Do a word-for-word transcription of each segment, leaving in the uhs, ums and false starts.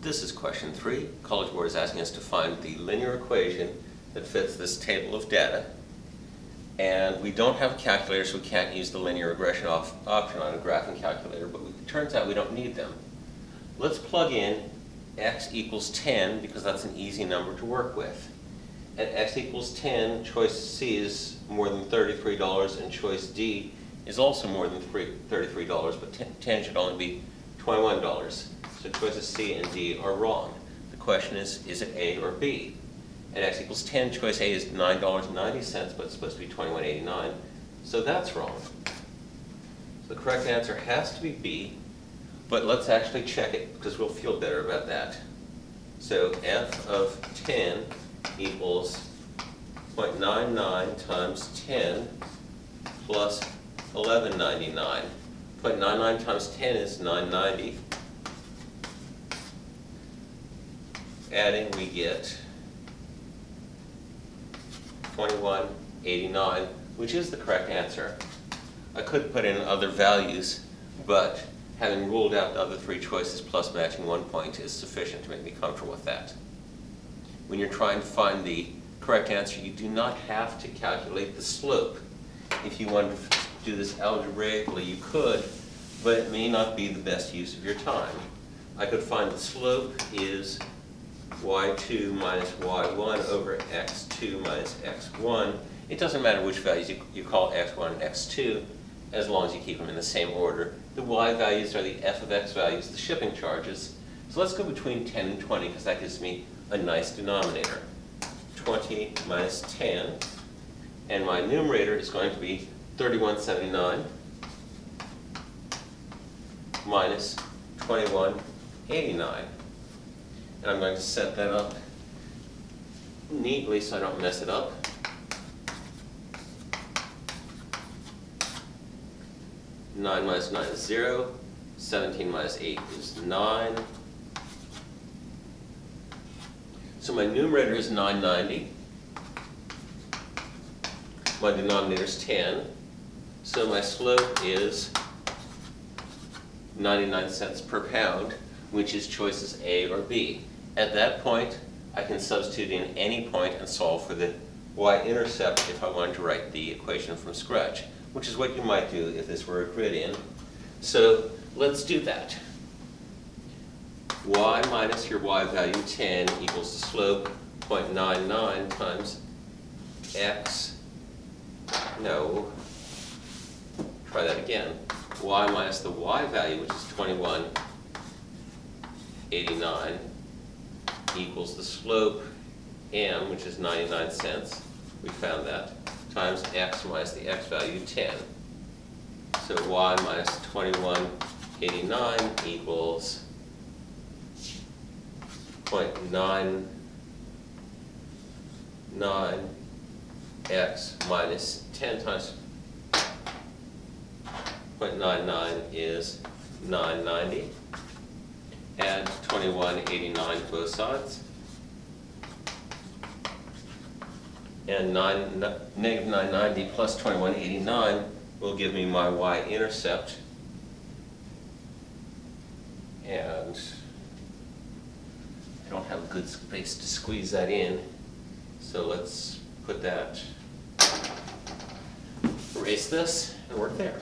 This is question three. College Board is asking us to find the linear equation that fits this table of data. And we don't have a calculator, so we can't use the linear regression off option on a graphing calculator, but we, it turns out we don't need them. Let's plug in x equals ten, because that's an easy number to work with. At x equals ten, choice C is more than thirty-three dollars, and choice D is also more than thirty-three dollars, but ten should only be twenty-one dollars. So choices C and D are wrong. The question is, is it A or B? At x equals ten, choice A is nine dollars and ninety cents, but it's supposed to be twenty-one dollars and eighty-nine cents, so that's wrong. So the correct answer has to be B, but let's actually check it, because we'll feel better about that. So f of ten equals zero point nine nine times ten plus eleven ninety-nine. zero point nine nine times ten is nine ninety. Adding, we get twenty-one eighty-nine, which is the correct answer. I could put in other values, but having ruled out the other three choices plus matching one point is sufficient to make me comfortable with that. When you're trying to find the correct answer, you do not have to calculate the slope. If you wanted to do this algebraically, you could, but it may not be the best use of your time. I could find the slope is y two minus y one over x two minus x one. It doesn't matter which values you, you call x one and x two, as long as you keep them in the same order. The y values are the f of x values, the shipping charges. So let's go between ten and twenty, because that gives me a nice denominator. twenty minus ten, and my numerator is going to be thirty-one seventy-nine minus twenty-one eighty-nine. And I'm going to set that up neatly so I don't mess it up. nine minus nine is zero. seventeen minus eight is nine. So my numerator is nine ninety. My denominator is ten. So my slope is ninety-nine cents per pound, which is choices A or B. At that point, I can substitute in any point and solve for the y-intercept if I wanted to write the equation from scratch, which is what you might do if this were a gradient. So let's do that. Y minus your y value ten equals the slope zero point nine nine times x, no, try that again, y minus the y value, which is twenty-one eighty-nine equals the slope m, which is ninety-nine cents, we found that, times x minus the x value ten. So y minus twenty-one eighty-nine equals zero point nine nine x minus ten times zero point nine nine is nine ninety. Add twenty-one eighty-nine to both sides, and nine, negative nine ninety plus twenty-one eighty-nine will give me my y-intercept, and I don't have a good space to squeeze that in, so let's put that, erase this, and work there.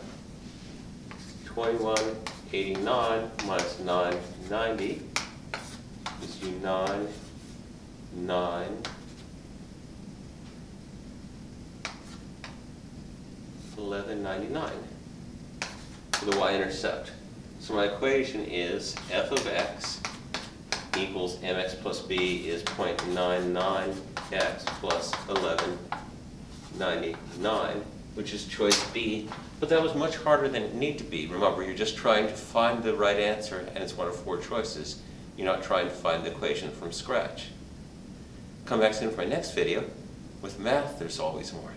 twenty-one eighty-nine minus nine ninety gives you nine nine eleven ninety-nine for the y-intercept. So my equation is f of x equals mx plus b is zero point nine nine x plus eleven ninety-nine, which is choice B. But that was much harder than it needed to be. Remember, you're just trying to find the right answer, and it's one of four choices. You're not trying to find the equation from scratch. Come back soon for my next video. With math, there's always more.